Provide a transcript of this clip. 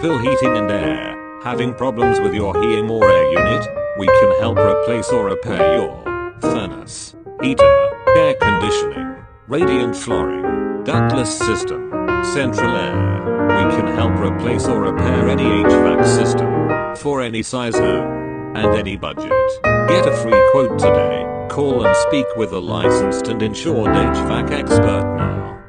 Pill Heating and Air. Having problems with your heating or air unit? We can help replace or repair your furnace, heater, air conditioning, radiant flooring, ductless system, central air. We can help replace or repair any HVAC system for any size home and any budget. Get a free quote today. Call and speak with a licensed and insured HVAC expert now.